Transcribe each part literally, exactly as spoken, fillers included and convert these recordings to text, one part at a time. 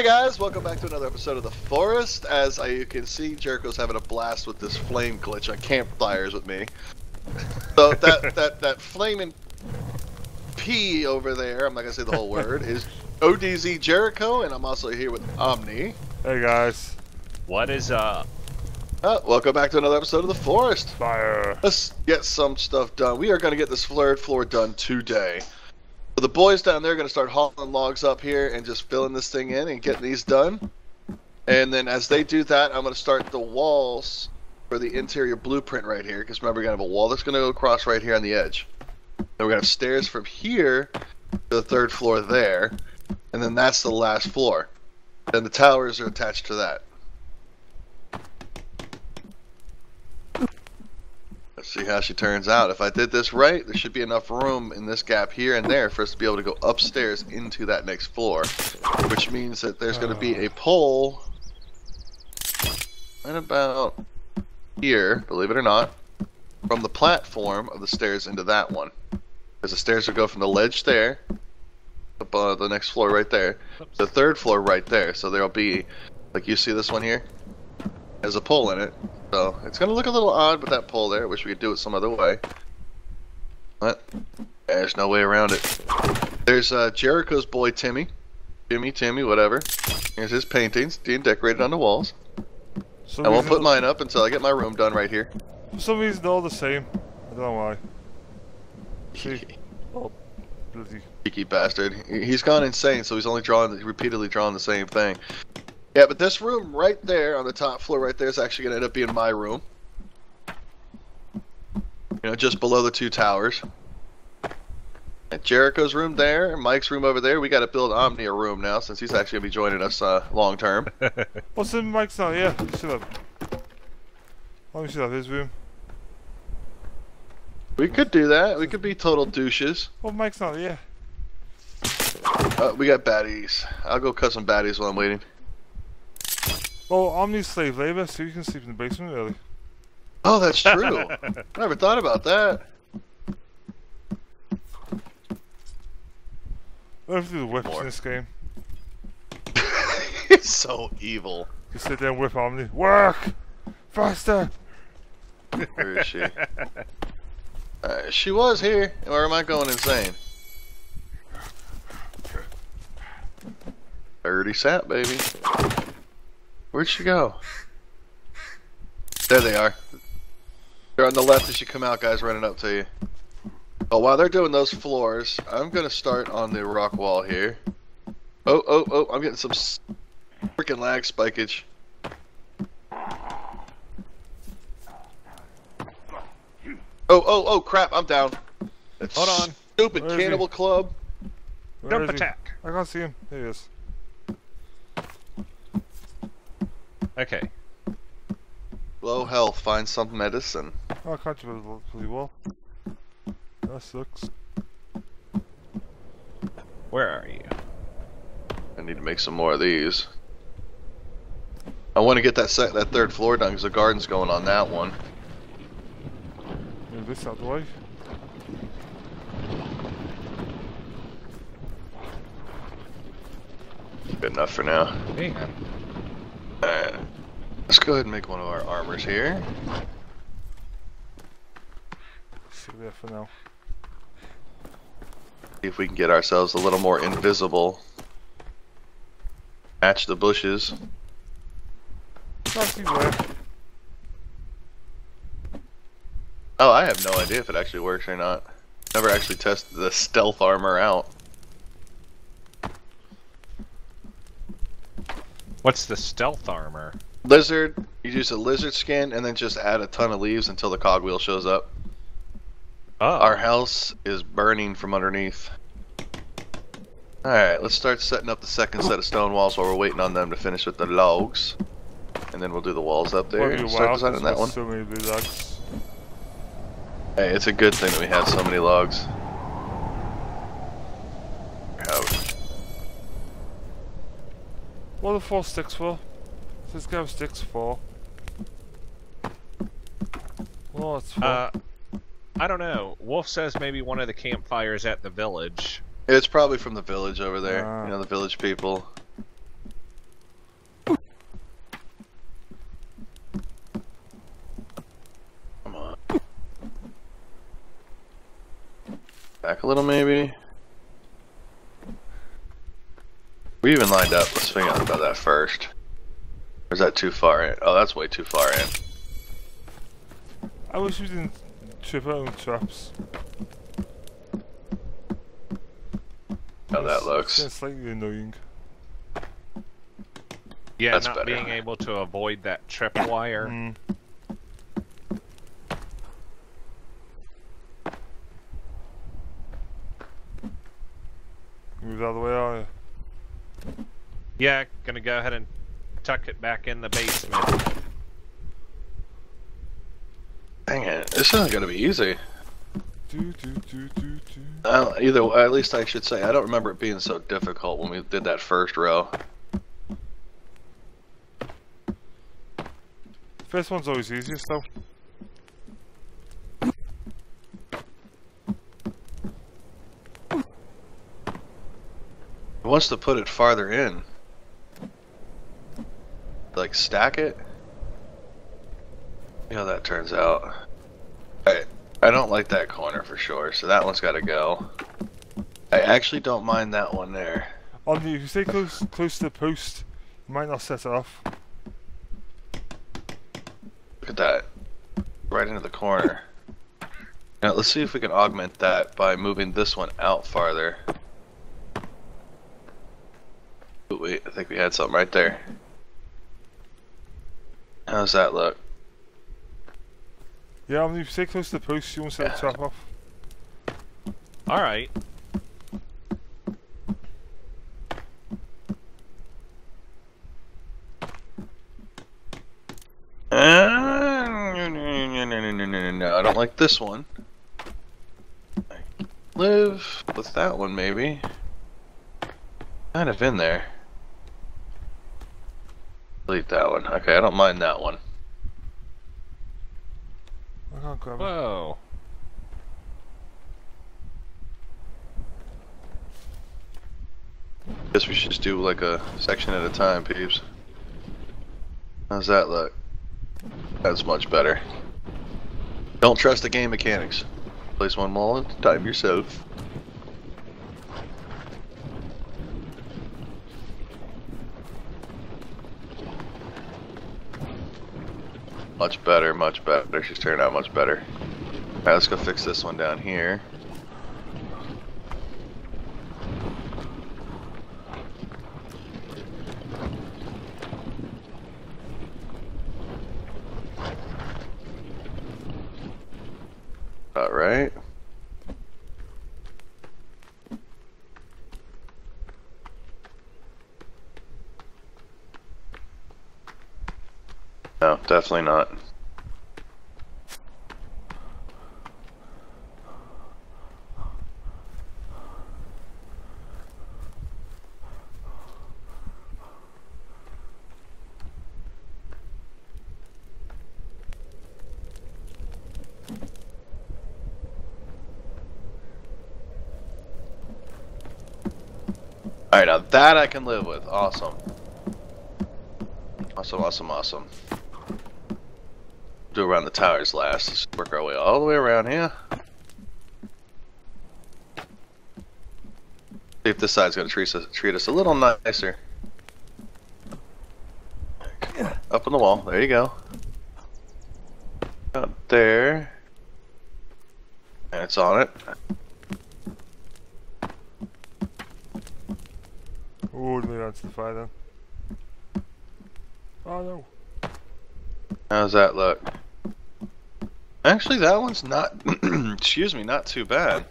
Hey guys, welcome back to another episode of The Forest. As I, you can see, Jerikho's having a blast with this flame glitch on campfires with me. So that that that flaming P over there, I'm not gonna say the whole word, is O D Z Jerikho, and I'm also here with Omni. Hey guys, what is up? Uh, welcome back to another episode of The Forest. Fire. Let's get some stuff done. We are gonna get this flared floor done today. So the boys down there are going to start hauling logs up here and just filling this thing in and getting these done. And then as they do that, I'm going to start the walls for the interior blueprint right here. Because remember, we're going to have a wall that's going to go across right here on the edge. Then we're going to have stairs from here to the third floor there. And then that's the last floor. Then the towers are attached to that. Let's see how she turns out. If I did this right, there should be enough room in this gap here and there for us to be able to go upstairs into that next floor, which means that there's going to be a pole right about here, believe it or not, from the platform of the stairs into that one. Because the stairs will go from the ledge there, above the next floor right there, to the third floor right there. So there'll be, like you see this one here, has a pole in it. So it's gonna look a little odd with that pole there. I wish we could do it some other way, but there's no way around it. There's uh, Jerikho's boy Timmy, Jimmy, Timmy, whatever. Here's his paintings being decorated on the walls. Some I won't put mine up until I get my room done right here. For some reason they're all the same. I don't know why. See? Oh, bloody cheeky bastard! He's gone insane, so he's only drawing, repeatedly drawing the same thing. Yeah, but this room right there on the top floor right there is actually going to end up being my room. You know, just below the two towers. And Jerikho's room there, Mike's room over there. We got to build Omni a room now since he's actually going to be joining us uh, long term. What's in Mike's now? Yeah, you should have. Oh, you should have his room. We could do that. We could be total douches. Well, Mike's not, yeah. Uh, we got baddies. I'll go cut some baddies while I'm waiting. Well, Omni's slave labor, so you can sleep in the basement early. Oh, that's true. I never thought about that. Learn through the whips in this game. It's so evil. You sit there and whip Omni. Work! Faster! Where is she? Uh, she was here, or am I going insane? thirty sap, baby. Where'd she go? There they are. They're on the left as you come out, guys, running up to you. Oh, while they're doing those floors, I'm gonna start on the rock wall here. Oh, oh, oh, I'm getting some freaking lag spikage. Oh, oh, oh, crap, I'm down. That's Hold on. Stupid Where cannibal club. Where Jump attack. I can't see him. There he is. Okay. Low health, find some medicine. Oh, I can't do the wall. That sucks. Where are you? I need to make some more of these. I want to get that set, that third floor done because the garden's going on that one. Move this out of the way. Good enough for now. Hey. Alright, let's go ahead and make one of our armors here. See that for now. See if we can get ourselves a little more invisible. Match the bushes. Oh, I have no idea if it actually works or not. Never actually tested the stealth armor out. What's the stealth armor? Lizard. You use a lizard skin and then just add a ton of leaves until the cogwheel shows up. Oh. Our house is burning from underneath. Alright, let's start setting up the second set of stone walls while we're waiting on them to finish with the logs. And then we'll do the walls up there. We'll start designing that one. So many logs. Hey, it's a good thing that we have so many logs. What are the four sticks for? This guy has sticks for. Well, it's for. Uh, I don't know. Wolf says maybe one of the campfires at the village. It's probably from the village over there. Ah. You know, the village people. Back a little maybe. We even lined up. Let's figure out about that first. Or is that too far in? Oh, that's way too far in. I wish we didn't trip on traps. How that looks. That's slightly annoying. Yeah, that's not better. Being able to avoid that tripwire. Mm. Move out of the way, are you? Yeah, gonna go ahead and tuck it back in the basement. Dang it, this isn't gonna be easy. Do, do, do, do, do. Uh, either, at least I should say, I don't remember it being so difficult when we did that first row. First one's always easiest though. It wants to put it farther in. Like stack it? See how that turns out. Alright, I don't like that corner for sure, so that one's gotta go. I actually don't mind that one there. If you stay close, close to the post, you might not set it off. Look at that, right into the corner. Now let's see if we can augment that by moving this one out farther. Ooh, wait, I think we had something right there. How's that look? Yeah, I mean, if you stay close to the post, you won't set the trap off. All right. I don't like this one. I live with that one maybe. Kind of in there. Delete that one. Okay, I don't mind that one. I can't grab it. Whoa. Guess we should just do like a section at a time, peeps. How's that look? That's much better. Don't trust the game mechanics. Place one wall at a time yourself. Much better, much better. She's turned out much better. Alright, let's go fix this one down here. Alright. No, definitely not. Alright, now that I can live with. Awesome. Awesome, awesome, awesome. Do around the towers last. Let's work our way all the way around here. See if this side's gonna treat us, treat us a little nicer. Up on the wall. There you go. Up there. And it's on it. Oh, that's the fire then. Oh no. How's that look? Actually, that one's not, excuse me, not too bad.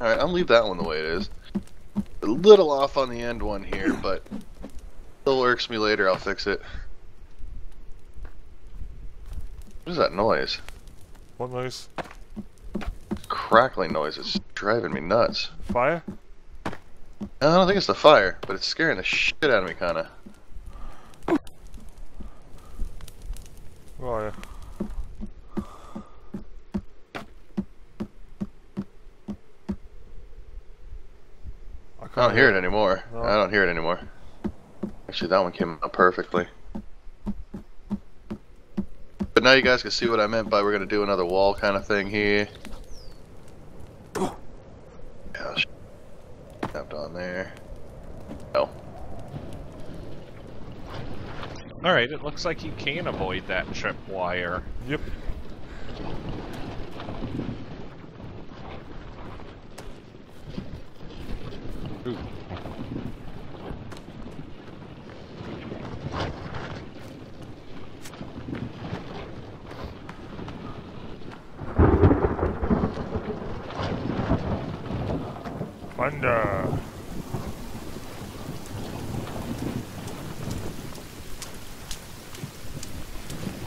Alright, I'll leave that one the way it is. A little off on the end one here, but still irks me later, I'll fix it. What is that noise? What noise? Crackling noise, it's driving me nuts. Fire? I don't think it's the fire, but it's scaring the shit out of me, kinda. Where are you? I, I don't hear it anymore. No. I don't hear it anymore. Actually, that one came out perfectly. But now you guys can see what I meant by we're gonna do another wall kind of thing here. Yeah, stepped on there. Oh. Alright, it looks like you can avoid that tripwire. Yep. Ooh. Thunder!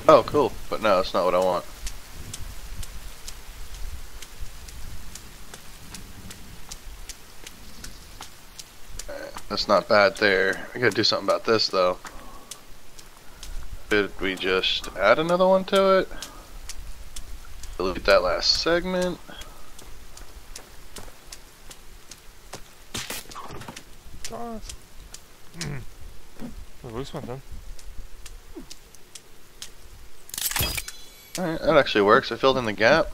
Oh, cool. But no, that's not what I want. That's not bad there. We gotta do something about this though. Did we just add another one to it? Delete that last segment. Oh, mm. A loose one then. Alright, that actually works. I filled in the gap.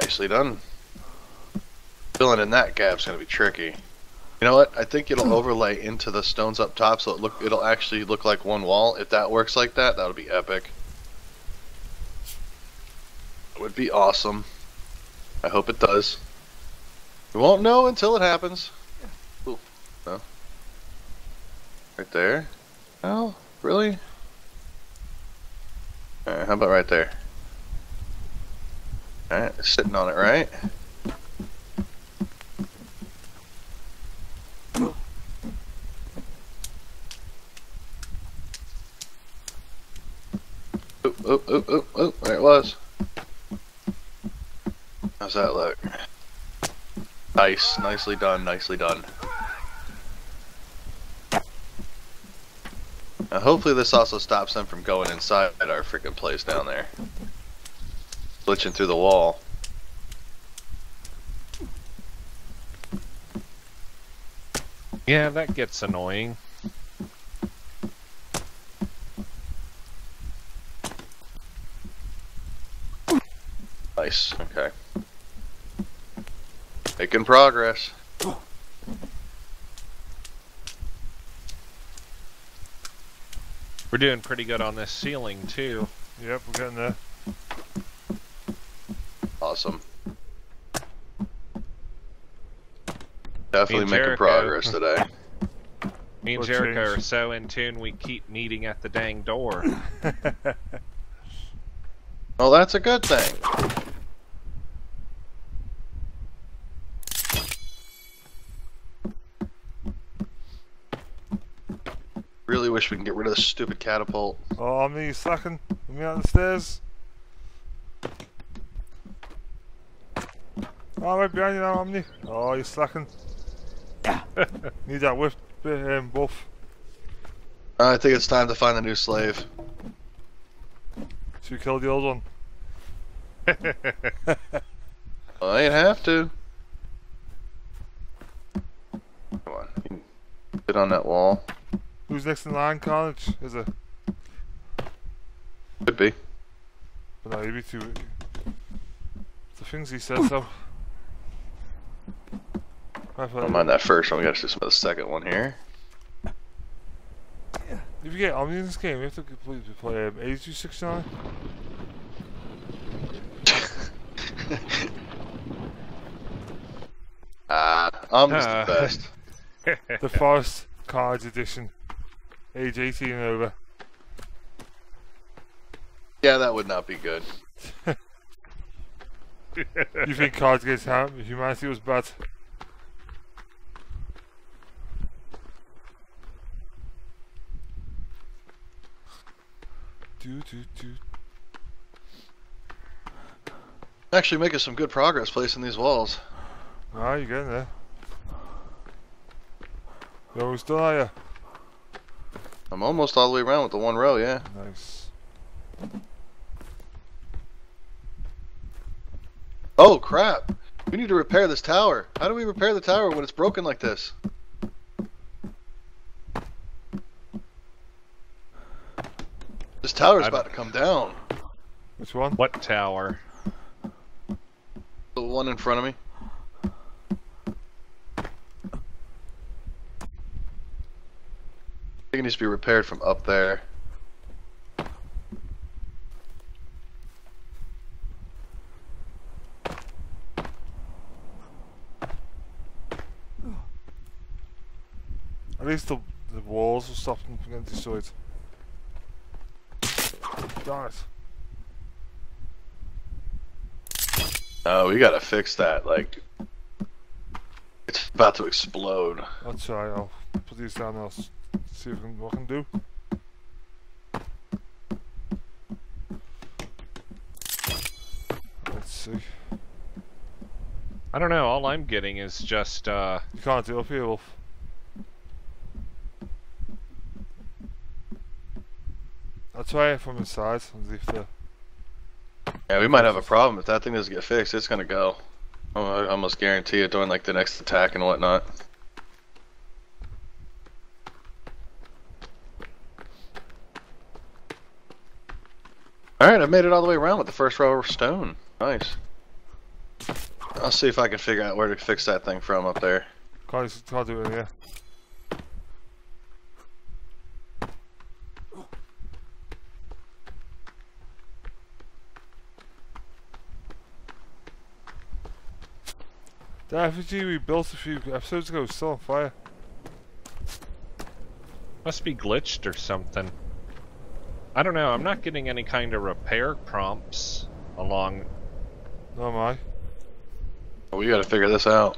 Nicely done. Filling in that gap's gonna be tricky. You know what? I think it'll overlay into the stones up top, so it look it'll actually look like one wall. If that works like that, that'll be epic. It would be awesome. I hope it does. We won't know until it happens. Ooh, no. Right there. Oh, really? All right. How about right there? All right, it's sitting on it, right? Oh, oh, oh, oh, there it was. How's that look? Nice, nicely done, nicely done. Now hopefully this also stops them from going inside our freaking place down there. Glitching through the wall. Yeah, that gets annoying. Nice, okay. Making progress. We're doing pretty good on this ceiling too. Yep, we're getting there. Awesome. Definitely making progress today. Me and Jerikho are so in tune we keep meeting at the dang door. Well, that's a good thing. Really wish we can get rid of this stupid catapult. Oh, I'm me sucking. Let me out the stairs. Oh, right behind you now, Omni. Oh, you're sucking. Need that whiff, um, buff. I think it's time to find a new slave. Should we kill the old one? Well, I ain't have to. Come on, you can sit on that wall. Who's next in line, Carnage? Is it? Could be. But no, he'd be too... The things he says, though. Don't mind that first one, we gotta do some of the second one here. If you get Omni in this game, you have to completely play um, A two sixty-nine. Ah, Omni's uh. the best. The Forest Cards Edition. Age eighteen and over. Yeah, that would not be good. You think Cards Against Humanity was bad? Do, do, do. Actually making some good progress placing these walls. Ah, you're getting there. You're almost done, are you? I'm almost all the way around with the one row, yeah. Nice. Oh crap! We need to repair this tower. How do we repair the tower when it's broken like this? This tower's I'm... about to come down. Which one? What tower? one in front of me. I think it needs to be repaired from up there. At least the, the walls will stop them from getting destroyed. Darn it. Oh, we gotta fix that. Like, it's about to explode. That's right, I'll put these down there. See if I can, what I can do. Let's see. I don't know. All I'm getting is just. Uh... You can't do it up here, Wolf. I'll try it from inside. If the... Yeah, we might have a problem if that thing doesn't get fixed. It's gonna go. I almost guarantee it during like the next attack and whatnot. Alright, I made it all the way around with the first row of stone. Nice. I'll see if I can figure out where to fix that thing from up there. Guys, I'll do it here. The F G we built a few episodes ago is still on fire. Must be glitched or something. I don't know, I'm not getting any kind of repair prompts along... No am I. Well, we gotta figure this out.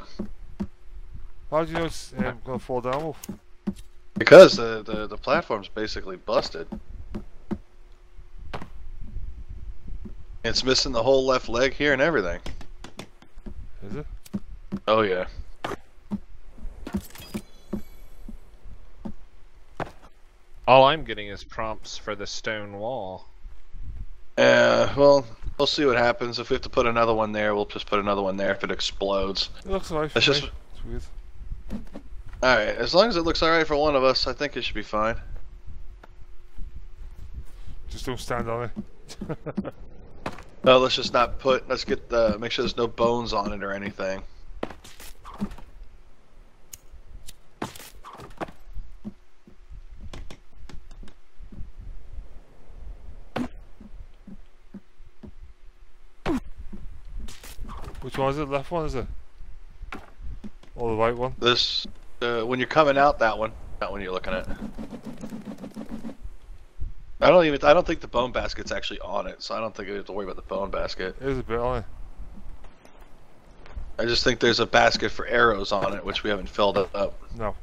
How do you know it's um, gonna fall down, Wolf? Because the, the, the platform's basically busted. It's missing the whole left leg here and everything. Is it? Oh yeah. All I'm getting is prompts for the stone wall. Yeah, uh, well, we'll see what happens. If we have to put another one there, we'll just put another one there if it explodes. It looks alright for just... Alright, as long as it looks alright for one of us, I think it should be fine. Just don't stand on it. No, let's just not put... Let's get the... Make sure there's no bones on it or anything. Which one is it? Left one is it? Or the right one? This, uh, when you're coming out, that one, that one you're looking at. I don't even, I don't think the bone basket's actually on it, so I don't think we have to worry about the bone basket. It is a bit on it. I just think there's a basket for arrows on it, which we haven't filled up. No.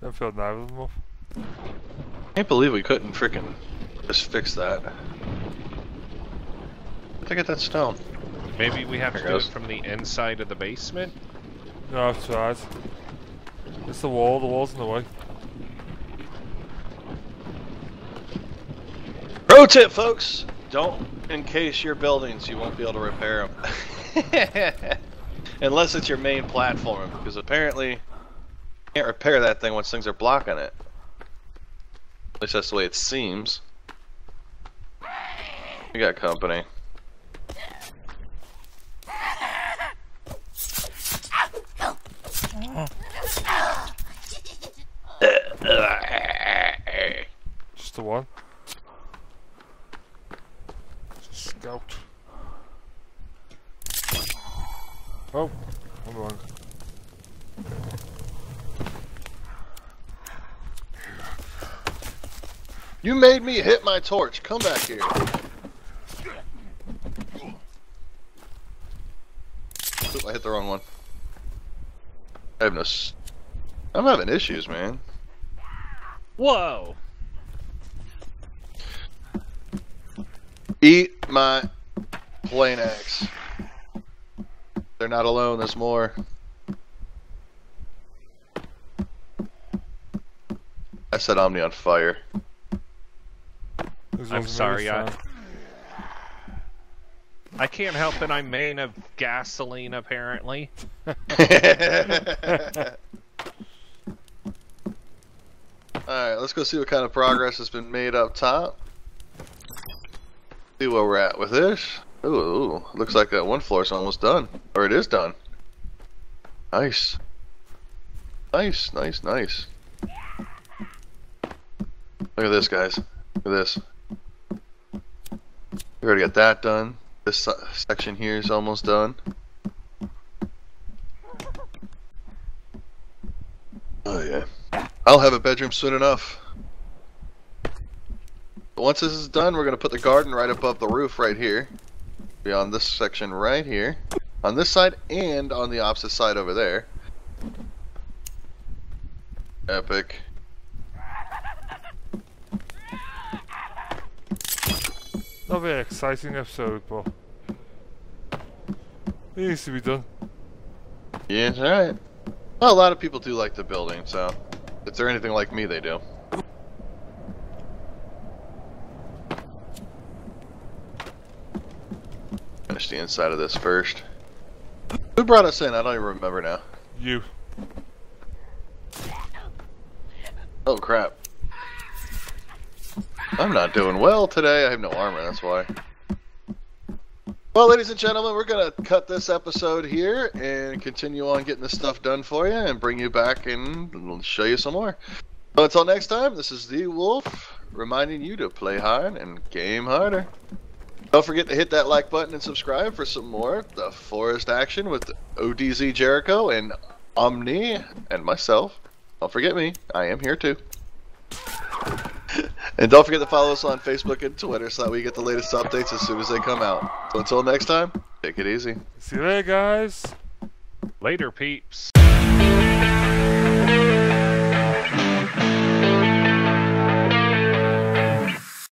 I haven't filled neither of them up. I can't believe we couldn't frickin' just fix that. To get that stone. Maybe we have there to goes. do it from the inside of the basement? No, I've tried. It's the wall, the wall's in the way. Pro tip, folks! Don't encase your buildings, you won't be able to repair them. Unless it's your main platform, because apparently you can't repair that thing once things are blocking it. At least that's the way it seems. We got company. Just the one. Just scout. Oh, I'm wrong. You made me hit my torch. Come back here. Oops, I hit the wrong one. I have no s I'm having issues, man. Whoa! Eat my plane axe. They're not alone, there's more. I set Omni on fire. I'm sorry, I... I can't help it, I'm made of gasoline, apparently. Alright, let's go see what kind of progress has been made up top. See where we're at with this. Ooh, ooh, looks like that one floor is almost done. Or it is done. Nice. Nice, nice, nice. Look at this, guys. Look at this. We already got that done. This section here is almost done. Oh, yeah. I'll have a bedroom soon enough. But once this is done, we're going to put the garden right above the roof right here. Beyond this section right here. On this side and on the opposite side over there. Epic. Another very exciting episode, Paul. It needs to be done. Yeah, it's alright. Well, a lot of people do like the building, so if they're anything like me, they do. Finish the inside of this first. Who brought us in? I don't even remember now. You. Oh, crap. I'm not doing well today. I have no armor, that's why. Well, ladies and gentlemen, we're going to cut this episode here and continue on getting this stuff done for you and bring you back and we'll show you some more. So until next time, this is Thee Wolf reminding you to play hard and game harder. Don't forget to hit that like button and subscribe for some more The Forest action with O D Z Jerikho and Omni and myself. Don't forget me. I am here too. And don't forget to follow us on Facebook and Twitter so that we get the latest updates as soon as they come out. So until next time, take it easy. See you later, guys. Later, peeps.